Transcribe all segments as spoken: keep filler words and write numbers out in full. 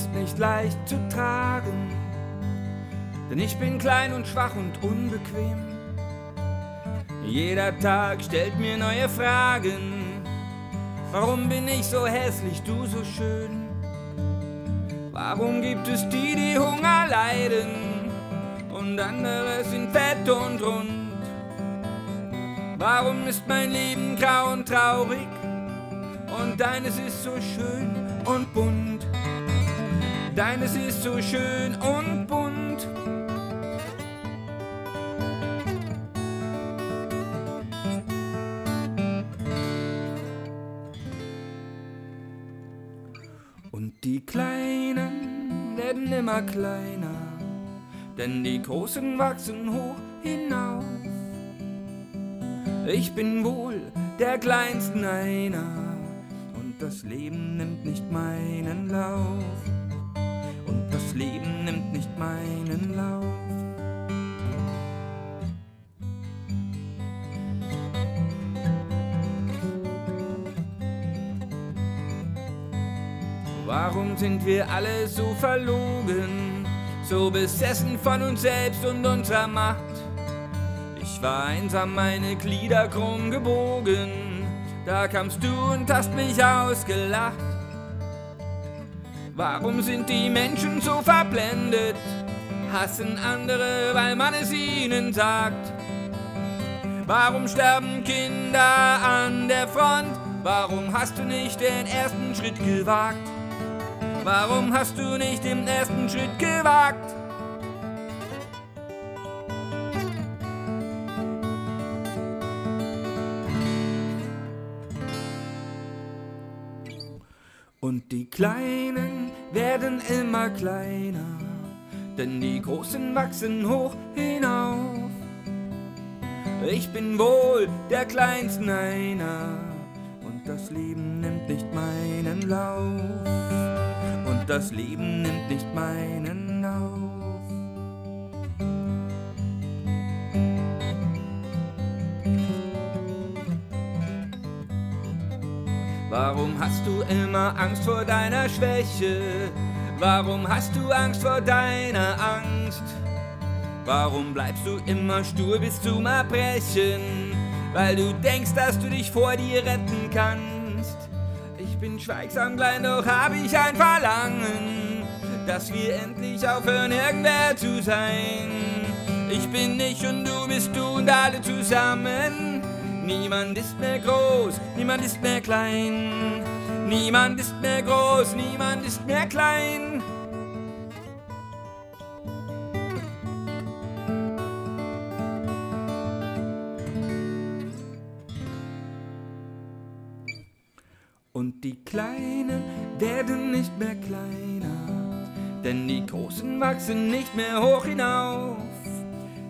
ist nicht leicht zu tragen, denn ich bin klein und schwach und unbequem. Jeder Tag stellt mir neue Fragen. Warum bin ich so hässlich, du so schön? Warum gibt es die, die Hunger leiden und andere sind fett und rund? Warum ist mein Leben grau und traurig und deines ist so schön und bunt? Deines ist so schön und bunt. Und die Kleinen werden immer kleiner, denn die Großen wachsen hoch hinauf. Ich bin wohl der Kleinsten einer, und das Leben nimmt nicht meinen Lauf. Und das Leben nimmt nicht meinen Lauf. Warum sind wir alle so verlogen, so besessen von uns selbst und unserer Macht? Ich war einsam, meine Glieder krumm gebogen, da kamst du und hast mich ausgelacht. Warum sind die Menschen so verblendet, hassen andere, weil man es ihnen sagt? Warum sterben Kinder an der Front? Warum hast du nicht den ersten Schritt gewagt? Warum hast du nicht den ersten Schritt gewagt? Und die Kleinen werden immer kleiner, denn die Großen wachsen hoch hinauf. Ich bin wohl der Kleinsten einer, und das Leben nimmt nicht meinen Lauf. Und das Leben nimmt nicht meinen auf. Warum hast du immer Angst vor deiner Schwäche? Warum hast du Angst vor deiner Angst? Warum bleibst du immer stur bis zum Erbrechen? Weil du denkst, dass du dich vor dir retten kannst. Ich bin schweigsam klein, doch hab ich ein Verlangen, dass wir endlich aufhören, irgendwer zu sein. Ich bin ich und du bist du und alle zusammen. Niemand ist mehr groß, niemand ist mehr klein. Niemand ist mehr groß, niemand ist mehr klein. Und die Kleinen werden nicht mehr kleiner, denn die Großen wachsen nicht mehr hoch hinauf.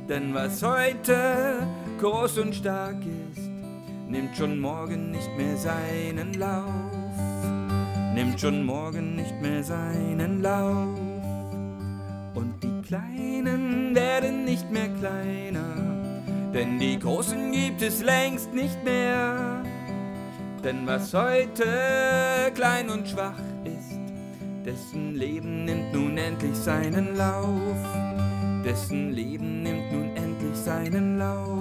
Denn was heute groß und stark ist, nimmt schon morgen nicht mehr seinen Lauf. Nimmt schon morgen nicht mehr seinen Lauf. Und die Kleinen werden nicht mehr kleiner, denn die Großen gibt es längst nicht mehr. Denn was heute klein und schwach ist, dessen Leben nimmt nun endlich seinen Lauf. Dessen Leben nimmt nun endlich seinen Lauf.